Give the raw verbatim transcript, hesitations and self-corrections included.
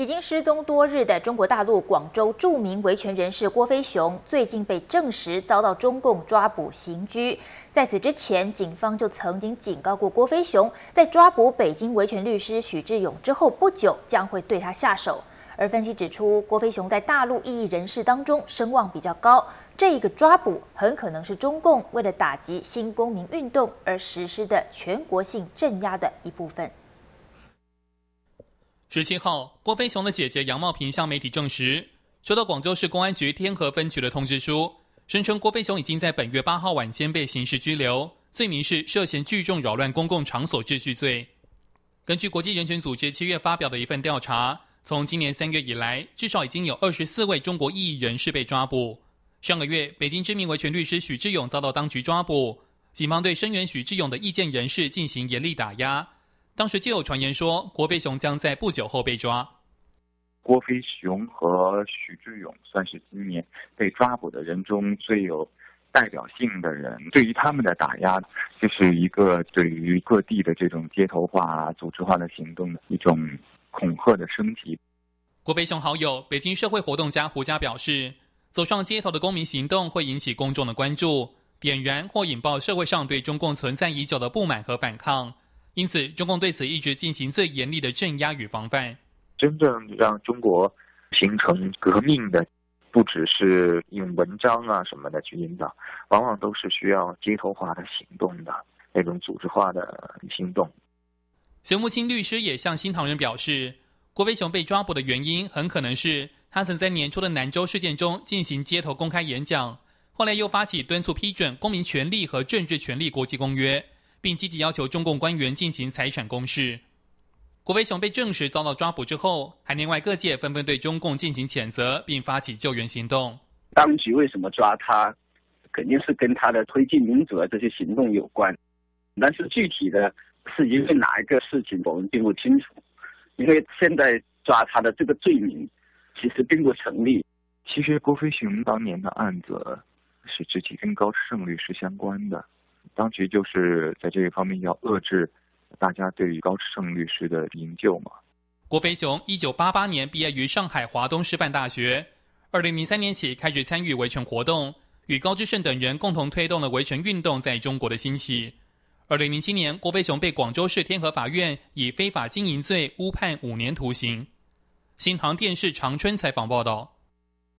已经失踪多日的中国大陆广州著名维权人士郭飞雄，最近被证实遭到中共抓捕刑拘。在此之前，警方就曾经警告过郭飞雄，在抓捕北京维权律师许志永之后不久，将会对他下手。 而分析指出，郭飞雄在大陆异议人士当中声望比较高，这一个抓捕很可能是中共为了打击新公民运动而实施的全国性镇压的一部分。十七号，郭飞雄的姐姐杨茂平向媒体证实，收到广州市公安局天河分局的通知书，声称郭飞雄已经在本月八号晚间被刑事拘留，罪名是涉嫌聚众扰乱公共场所秩序罪。根据国际人权组织七月发表的一份调查。 从今年三月以来，至少已经有二十四位中国异议人士被抓捕。上个月，北京知名维权律师许志永遭到当局抓捕，警方对声援许志永的意见人士进行严厉打压。当时就有传言说，郭飞雄将在不久后被抓。郭飞雄和许志永算是今年被抓捕的人中最有代表性的人。对于他们的打压，就是一个对于各地的这种街头化、组织化的行动的一种。 恐吓的升级。郭飞雄好友、北京社会活动家胡佳表示，走上街头的公民行动会引起公众的关注，点燃或引爆社会上对中共存在已久的不满和反抗。因此，中共对此一直进行最严厉的镇压与防范。真正让中国形成革命的，不只是用文章啊什么的去引导，往往都是需要街头化的行动的那种组织化的行动。 隋木青律师也向新唐人表示，郭飞雄被抓捕的原因很可能是他曾在年初的南州事件中进行街头公开演讲，后来又发起敦促批准《公民权利和政治权利国际公约》，并积极要求中共官员进行财产公示。郭飞雄被证实遭到抓捕之后，海内外各界纷纷对中共进行谴责，并发起救援行动。当局为什么抓他，肯定是跟他的推进民主这些行动有关，但是具体的。 是因为哪一个事情，我们并不清楚，因为现在抓他的这个罪名其实并不成立。其实郭飞雄当年的案子是具体跟高志胜律师相关的，当局就是在这一方面要遏制大家对于高志胜律师的营救嘛。郭飞雄一九八八年毕业于上海华东师范大学，二零零三年起开始参与维权活动，与高志胜等人共同推动了维权运动在中国的兴起。 二零零七年，郭飞雄被广州市天河法院以非法经营罪误判五年徒刑。新唐电视长春采访报道。